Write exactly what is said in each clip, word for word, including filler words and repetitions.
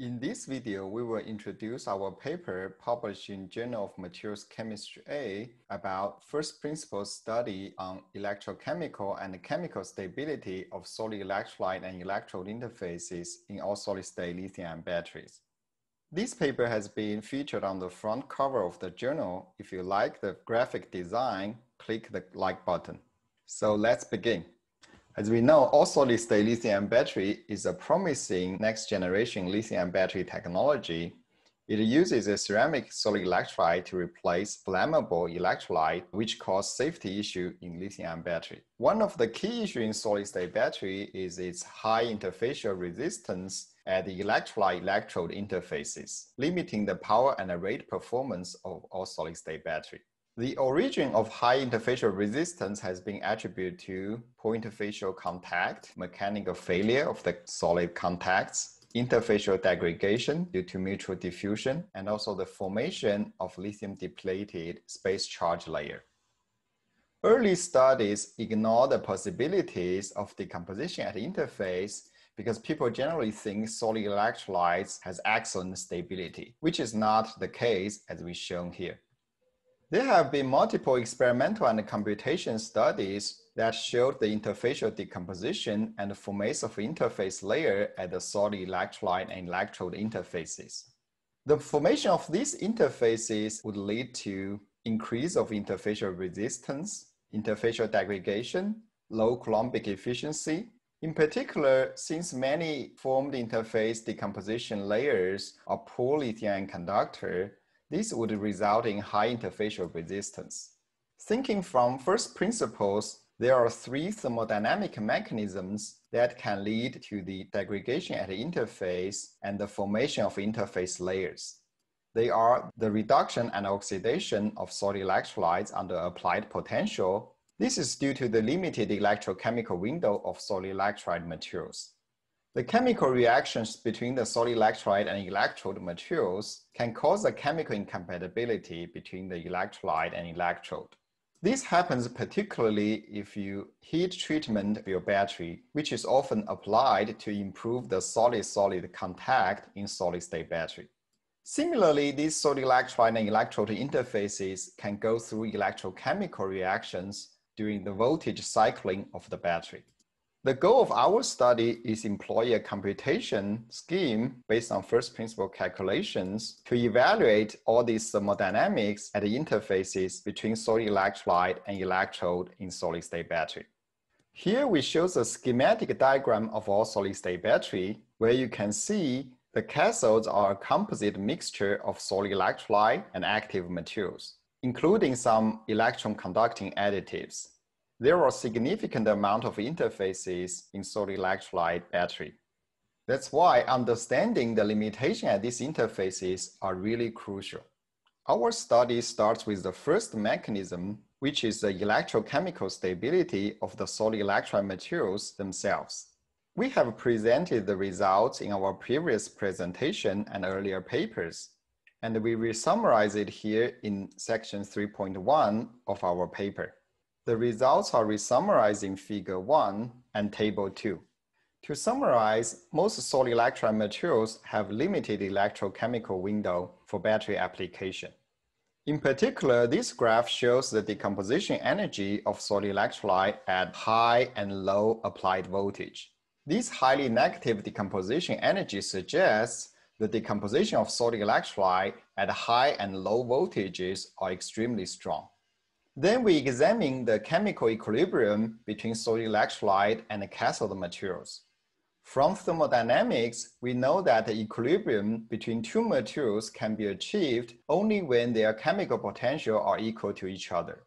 In this video, we will introduce our paper published in Journal of Materials Chemistry A about first principles study on electrochemical and chemical stability of solid electrolyte and electrode interfaces in all solid-state lithium batteries. This paper has been featured on the front cover of the journal. If you like the graphic design, click the like button. So let's begin. As we know, all solid-state lithium battery is a promising next-generation lithium battery technology. It uses a ceramic solid electrolyte to replace flammable electrolyte, which causes safety issues in lithium battery. One of the key issues in solid-state battery is its high interfacial resistance at the electrolyte-electrode interfaces, limiting the power and the rate performance of all solid-state battery. The origin of high interfacial resistance has been attributed to poor interfacial contact, mechanical failure of the solid contacts, interfacial degradation due to mutual diffusion, and also the formation of lithium-depleted space charge layer. Early studies ignore the possibilities of decomposition at the interface because people generally think solid electrolytes has excellent stability, which is not the case as we shown here. There have been multiple experimental and computation studies that showed the interfacial decomposition and the formation of interface layer at the solid electrolyte and electrode interfaces. The formation of these interfaces would lead to increase of interfacial resistance, interfacial degradation, low Coulombic efficiency. In particular, since many formed interface decomposition layers are poor lithium conductor, this would result in high interfacial resistance. Thinking from first principles, there are three thermodynamic mechanisms that can lead to the degradation at the interface and the formation of interface layers. They are the reduction and oxidation of solid electrolytes under applied potential. This is due to the limited electrochemical window of solid electrolyte materials. The chemical reactions between the solid electrolyte and electrode materials can cause a chemical incompatibility between the electrolyte and electrode. This happens particularly if you heat treatment of your battery, which is often applied to improve the solid-solid contact in solid-state battery. Similarly, these solid electrolyte and electrode interfaces can go through electrochemical reactions during the voltage cycling of the battery. The goal of our study is employ a computation scheme based on first principle calculations to evaluate all these thermodynamics at the interfaces between solid electrolyte and electrode in solid-state battery. Here we show the schematic diagram of all solid-state battery, where you can see the cathodes are a composite mixture of solid electrolyte and active materials, including some electron-conducting additives. There are significant amount of interfaces in solid electrolyte battery. That's why understanding the limitation at these interfaces are really crucial. Our study starts with the first mechanism, which is the electrochemical stability of the solid electrolyte materials themselves. We have presented the results in our previous presentation and earlier papers, and we will summarize it here in section three point one of our paper. The results are resummarized in figure one and table two. To summarize, most solid electrolyte materials have limited electrochemical window for battery application. In particular, this graph shows the decomposition energy of solid electrolyte at high and low applied voltage. This highly negative decomposition energy suggests the decomposition of solid electrolyte at high and low voltages are extremely strong. Then we examine the chemical equilibrium between solid electrolyte and the cathode materials. From thermodynamics, we know that the equilibrium between two materials can be achieved only when their chemical potential are equal to each other.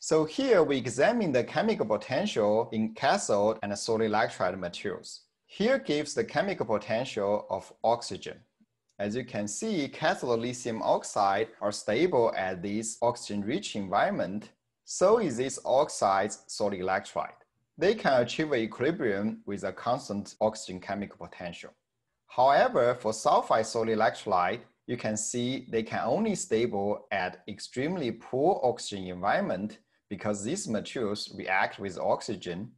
So here we examine the chemical potential in cathode and solid electrolyte materials. Here gives the chemical potential of oxygen. As you can see, cathode lithium oxide are stable at this oxygen-rich environment. So is this oxide's solid electrolyte. They can achieve an equilibrium with a constant oxygen chemical potential. However, for sulfide solid electrolyte, you can see they can only stable at extremely poor oxygen environment because these materials react with oxygen.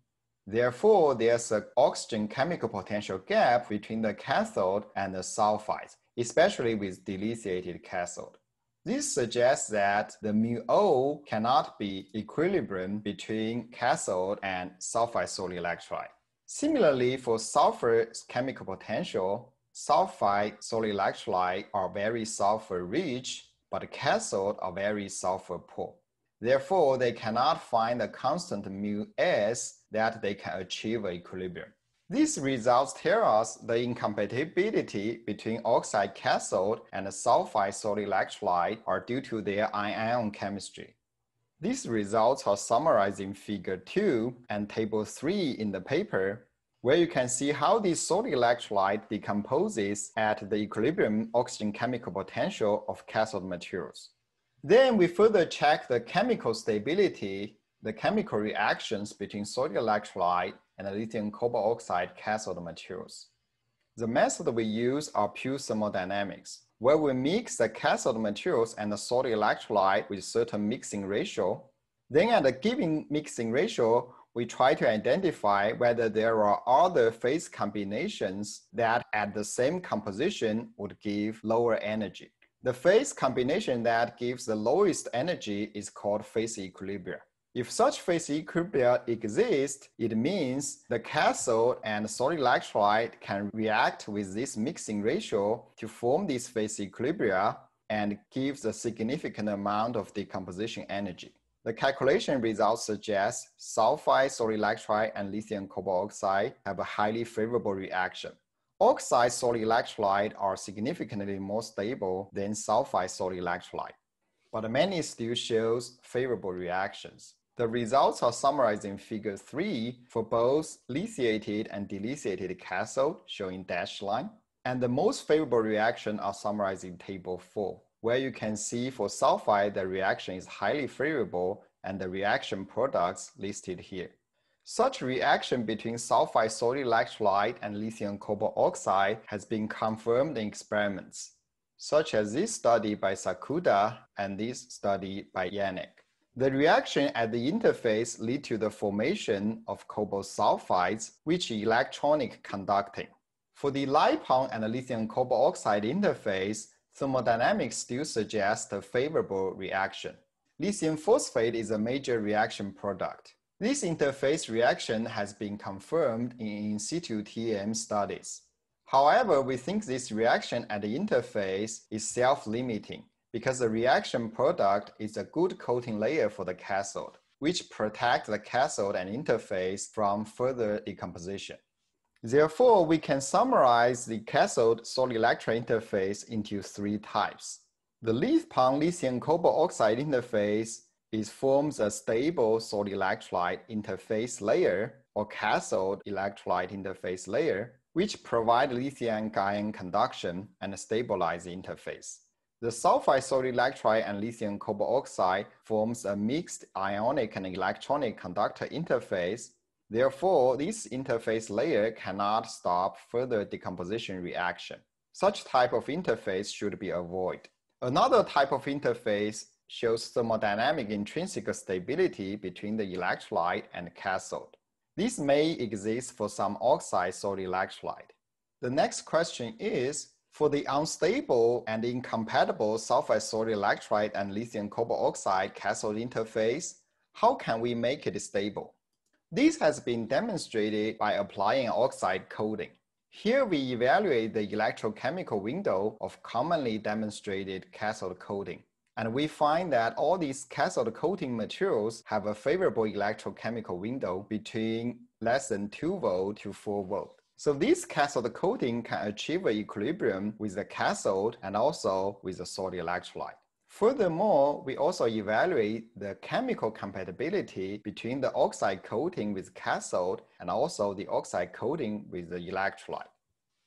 Therefore, there's an oxygen chemical potential gap between the cathode and the sulfides, especially with dissociated cathode. This suggests that the mu O cannot be equilibrium between cathode and sulfide sodium electride. Similarly, for sulfur's chemical potential, sulfide sodium electrolyte are very sulfur-rich, but cathode are very sulfur-poor. Therefore, they cannot find the constant mu S that they can achieve equilibrium. These results tell us the incompatibility between oxide cathode and sulfide sodium electrolyte are due to their ion chemistry. These results are summarized in Figure two and Table three in the paper, where you can see how the sodium electrolyte decomposes at the equilibrium oxygen chemical potential of cathode materials. Then we further check the chemical stability, the chemical reactions between sodium electrolyte and lithium cobalt oxide cathode materials. The method we use are pure thermodynamics, where we mix the cathode materials and the sodium electrolyte with certain mixing ratio. Then at a given mixing ratio, we try to identify whether there are other phase combinations that at the same composition would give lower energy. The phase combination that gives the lowest energy is called phase equilibria. If such phase equilibria exist, it means the cathode and sodium electrolyte can react with this mixing ratio to form this phase equilibria and gives a significant amount of decomposition energy. The calculation results suggest sulfide sodium electrolyte and lithium cobalt oxide have a highly favorable reaction. Oxide sodium electrolyte are significantly more stable than sulfide sodium electrolyte, but many still shows favorable reactions. The results are summarized in Figure three for both lithiated and dissociated cathode, showing dashed line, and the most favorable reaction are summarized in Table four, where you can see for sulfide the reaction is highly favorable and the reaction products listed here. Such reaction between sulfide sodium electrolyte and lithium cobalt oxide has been confirmed in experiments, such as this study by Sakuda and this study by Yannick. The reaction at the interface leads to the formation of cobalt sulfides, which is electronic conducting. For the LiPON and the lithium cobalt oxide interface, thermodynamics still suggests a favorable reaction. Lithium phosphate is a major reaction product. This interface reaction has been confirmed in in situ T M studies. However, we think this reaction at the interface is self-limiting, because the reaction product is a good coating layer for the cathode, which protects the cathode and interface from further decomposition. Therefore, we can summarize the cathode-sodium electrolyte interface into three types. The LiPON lithium cobalt oxide interface is forms a stable sodium electrolyte interface layer or cathode electrolyte interface layer, which provide lithium ion conduction and stabilize the interface. The sulfide sodium electrolyte and lithium cobalt oxide forms a mixed ionic and electronic conductor interface. Therefore, this interface layer cannot stop further decomposition reaction. Such type of interface should be avoided. Another type of interface shows thermodynamic intrinsic stability between the electrolyte and cathode. This may exist for some oxide sodium electrolyte. The next question is, for the unstable and incompatible sulfide sodium electrolyte and lithium cobalt oxide cathode interface, how can we make it stable? This has been demonstrated by applying oxide coating. Here we evaluate the electrochemical window of commonly demonstrated cathode coating, and we find that all these cathode coating materials have a favorable electrochemical window between less than two volts to four volts. So this cathode coating can achieve an equilibrium with the cathode and also with the sodium electrolyte. Furthermore, we also evaluate the chemical compatibility between the oxide coating with cathode and also the oxide coating with the electrolyte.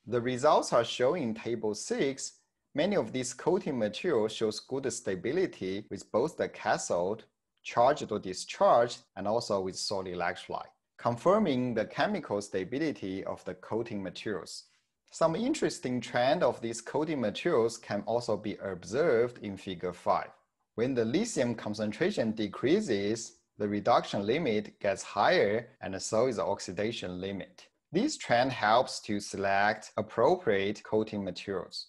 The results are shown in Table six. Many of these coating materials shows good stability with both the cathode, charged or discharged, and also with sodium electrolyte, confirming the chemical stability of the coating materials. Some interesting trend of these coating materials can also be observed in Figure five. When the lithium concentration decreases, the reduction limit gets higher and so is the oxidation limit. This trend helps to select appropriate coating materials.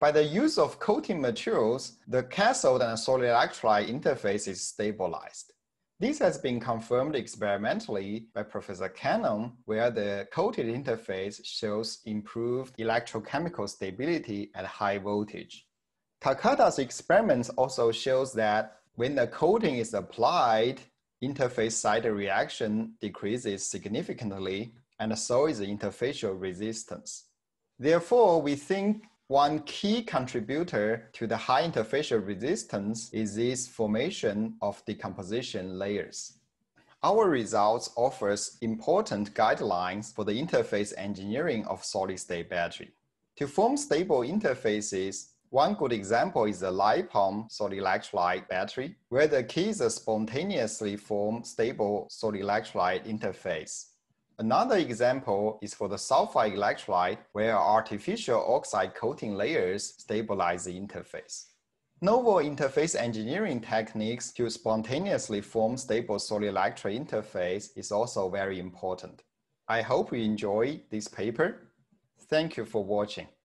By the use of coating materials, the cathode and solid electrolyte interface is stabilized. This has been confirmed experimentally by Professor Cannon, where the coated interface shows improved electrochemical stability at high voltage. Takada's experiments also shows that when the coating is applied, interface side reaction decreases significantly, and so is the interfacial resistance. Therefore, we think one key contributor to the high interfacial resistance is this formation of decomposition layers. Our results offers important guidelines for the interface engineering of solid-state battery. To form stable interfaces, one good example is the LiPON solid electrolyte battery, where the key is a spontaneously formed stable solid electrolyte interface. Another example is for the sulfide electrolyte, where artificial oxide coating layers stabilize the interface. Novel interface engineering techniques to spontaneously form stable solid electrolyte interface is also very important. I hope you enjoy this paper. Thank you for watching.